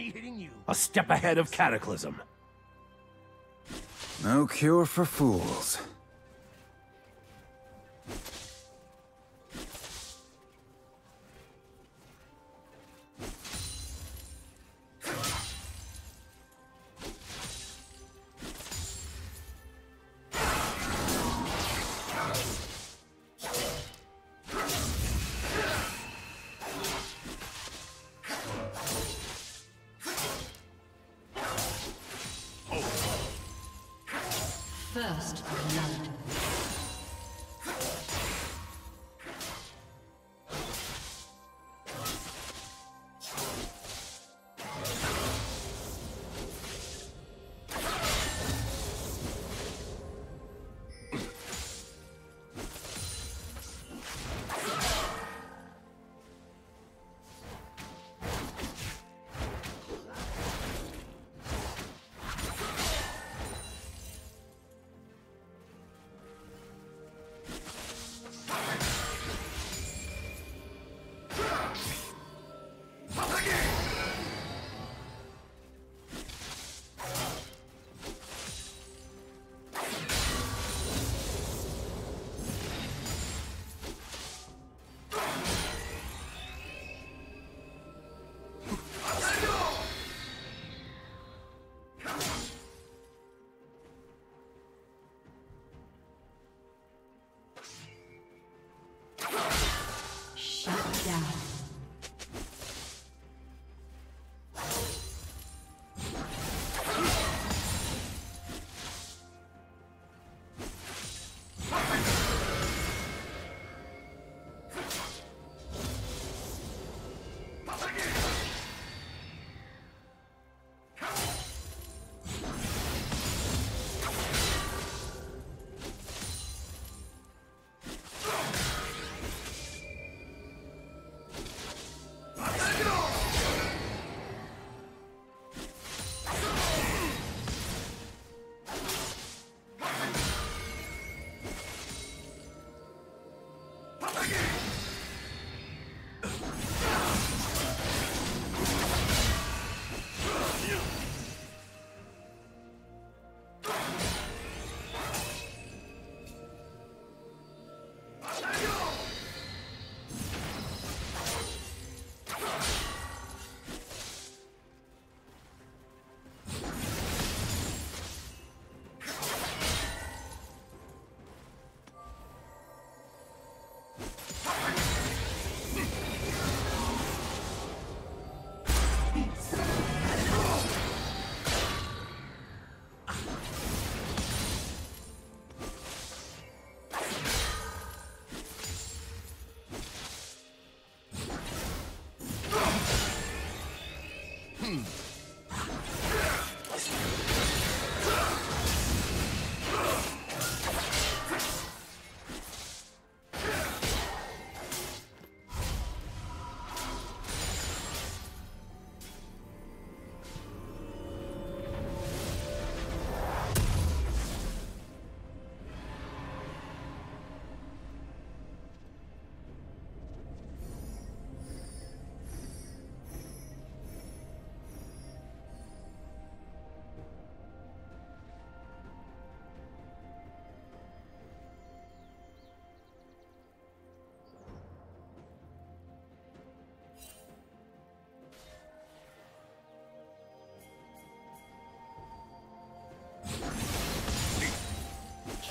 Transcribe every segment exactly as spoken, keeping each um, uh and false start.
be hitting you. A step ahead of Cataclysm. No cure for fools. First blood.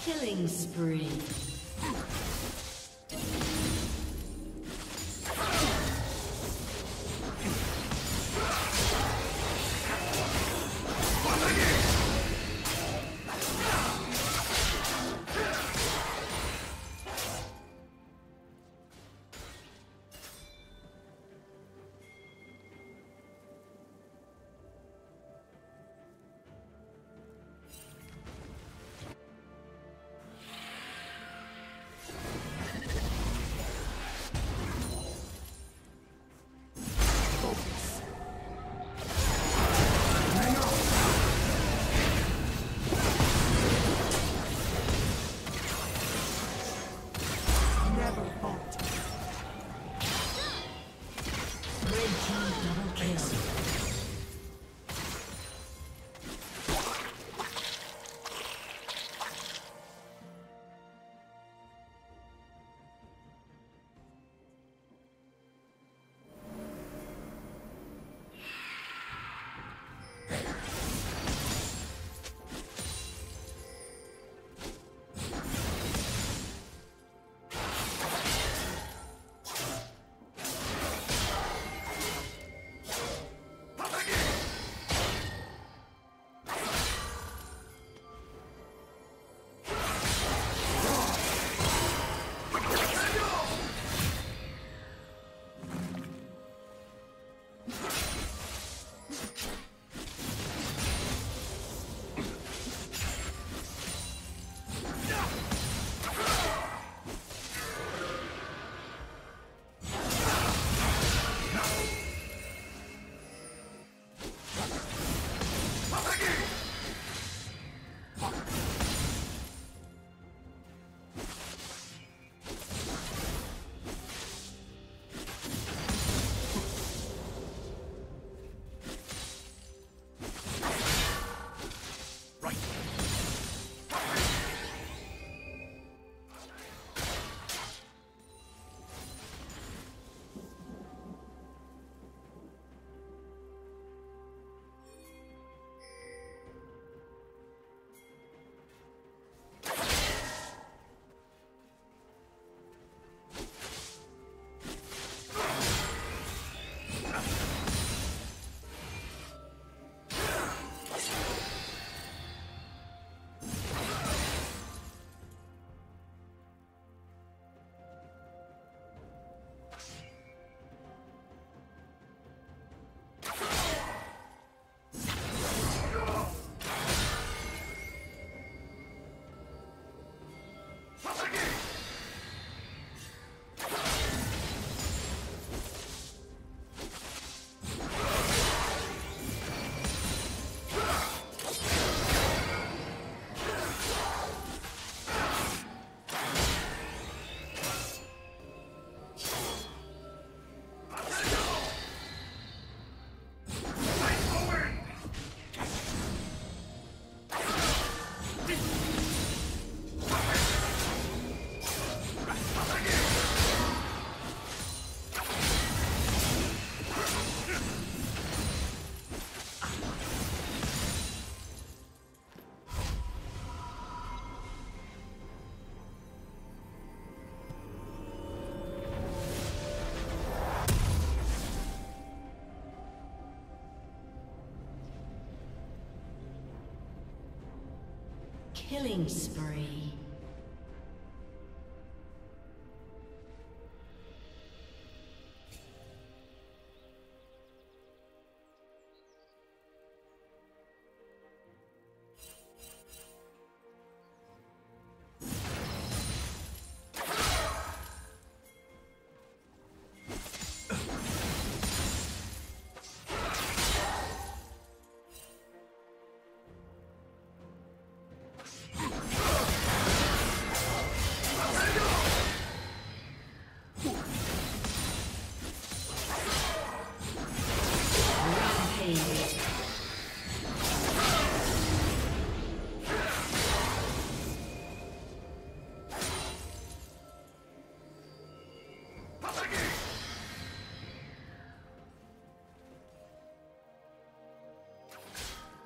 Killing spree. Killing spree.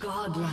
Godlike.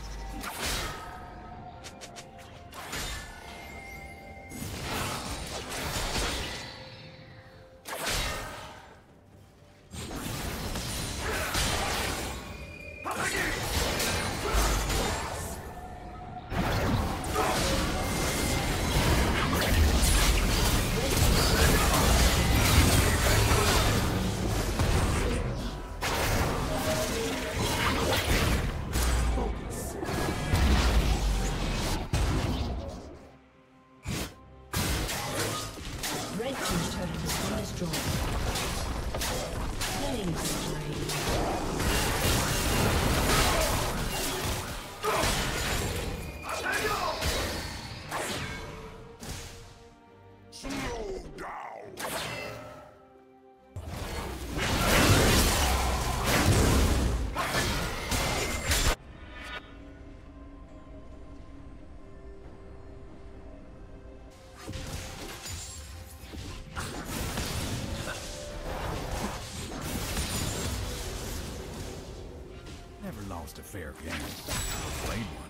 A fair game. Played one.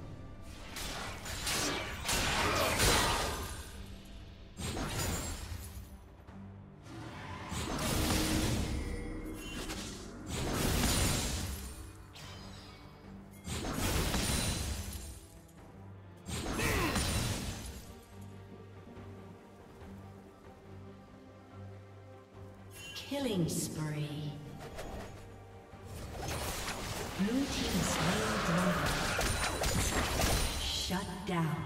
Killing spree. Blue team slain dragon. Shut down.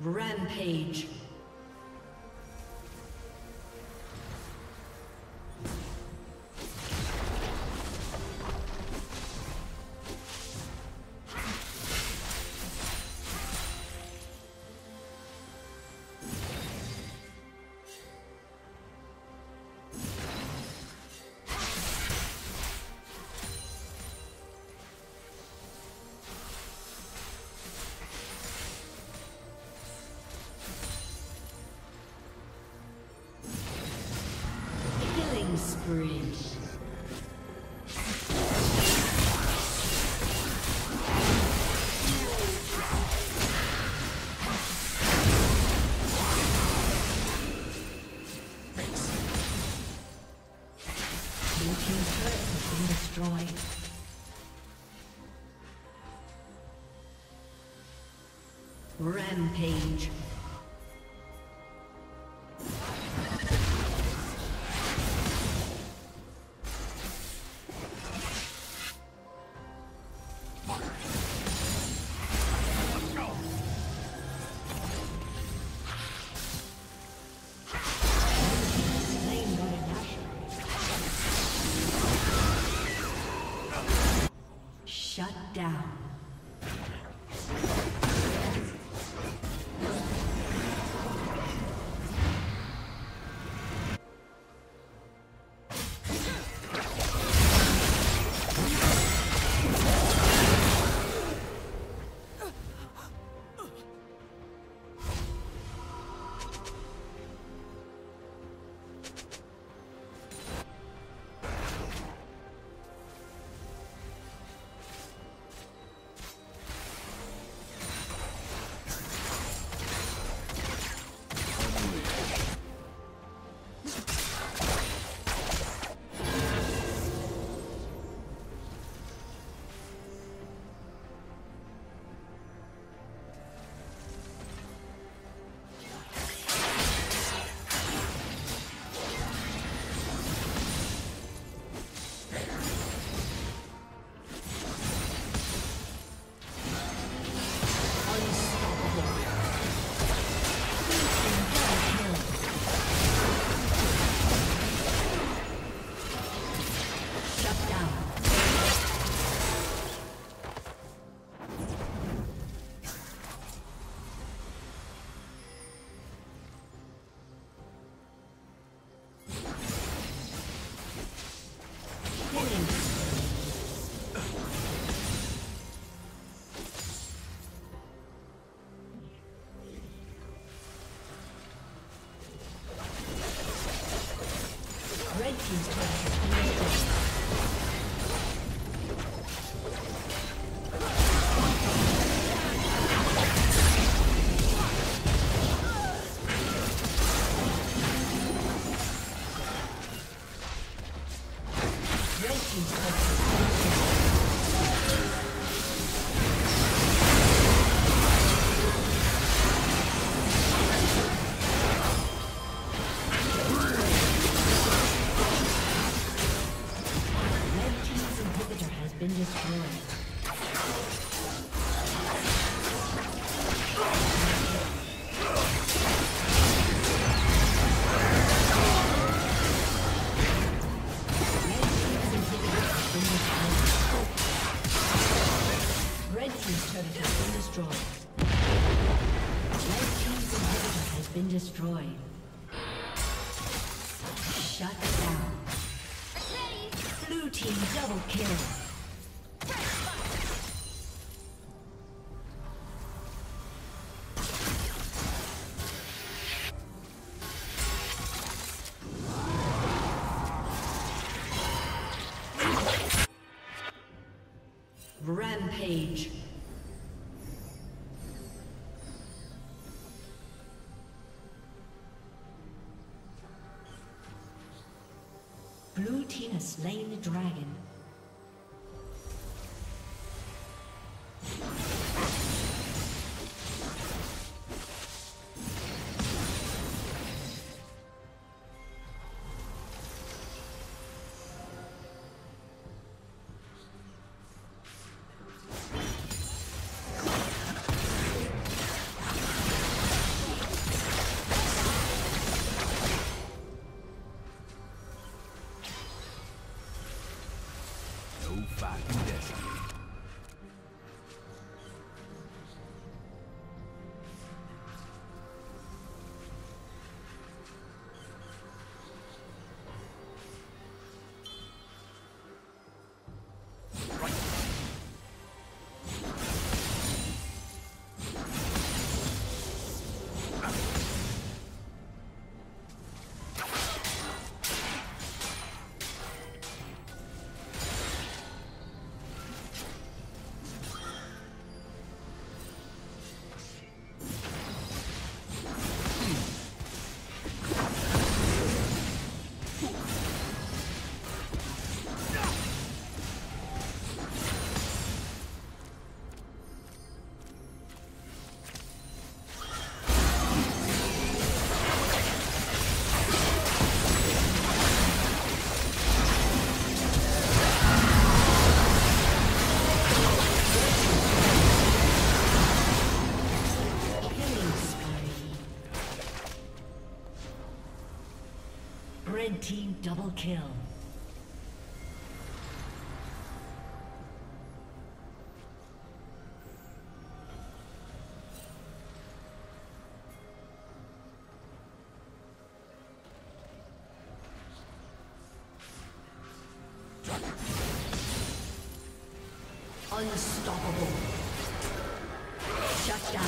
Rampage. Spree. Rampage. Shut down. has been destroyed. Shut down. Blue team double kill. Rampage. Blue team has slain the dragon. Team double kill. Unstoppable. Shut down.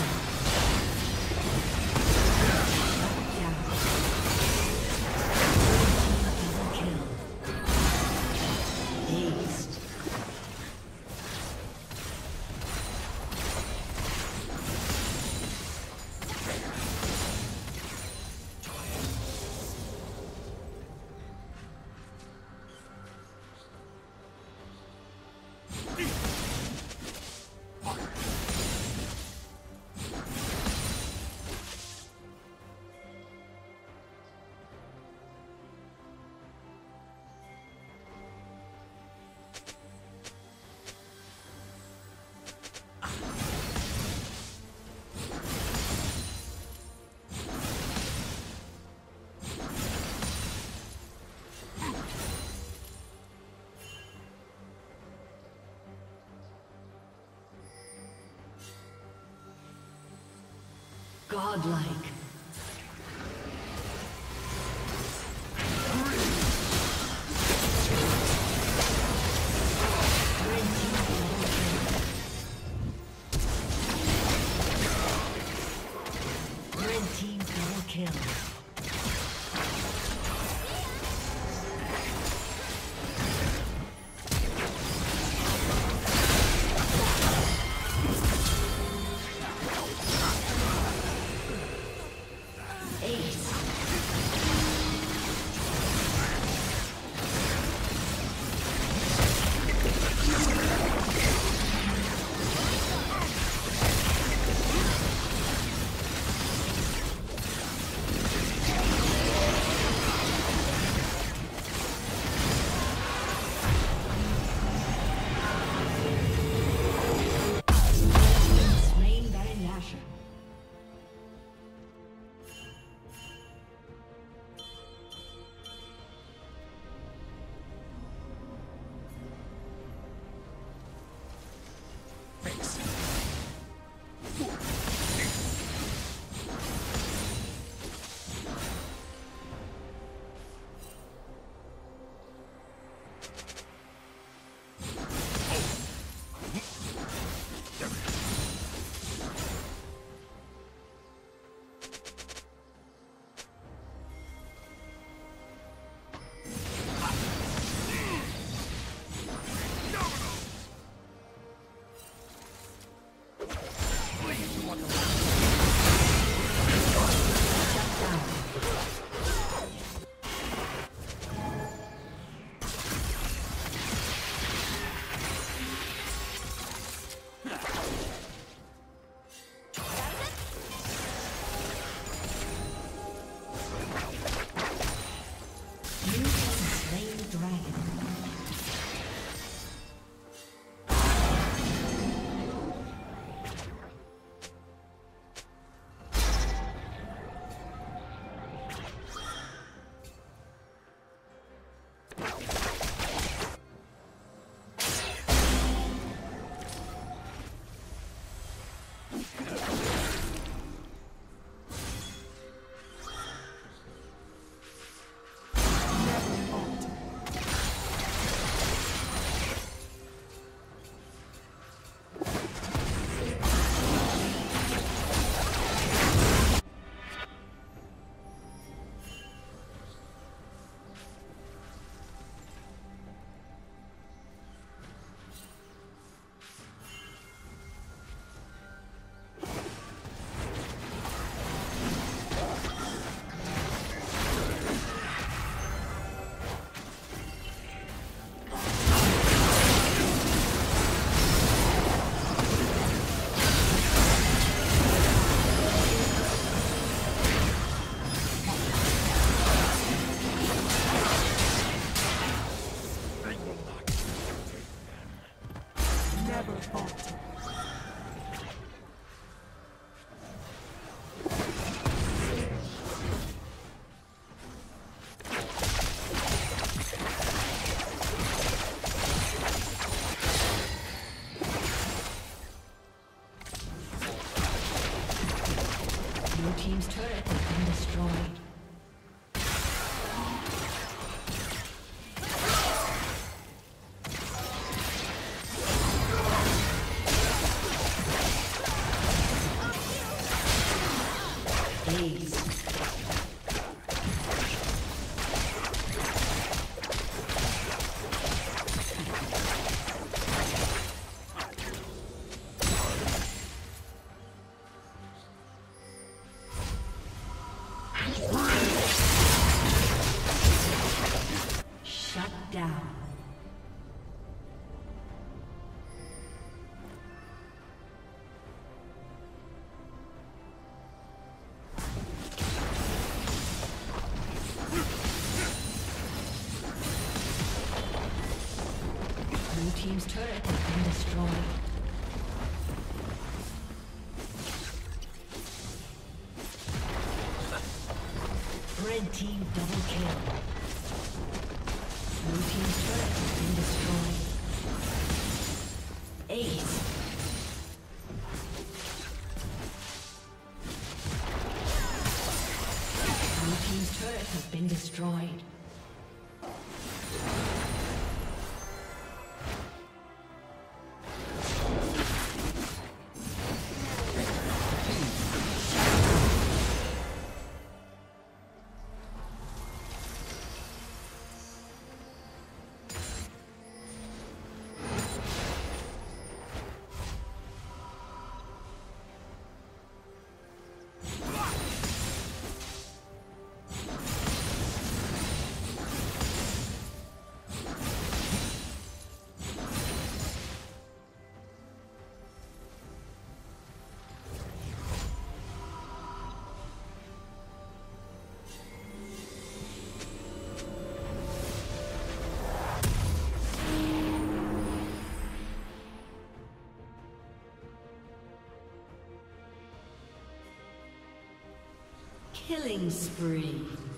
Godlike. Blue team's turret has been destroyed. Team's turret has been destroyed. Red team double kill. Blue team's turret has been destroyed. Ace. Blue team's turret has been destroyed. Killing spree.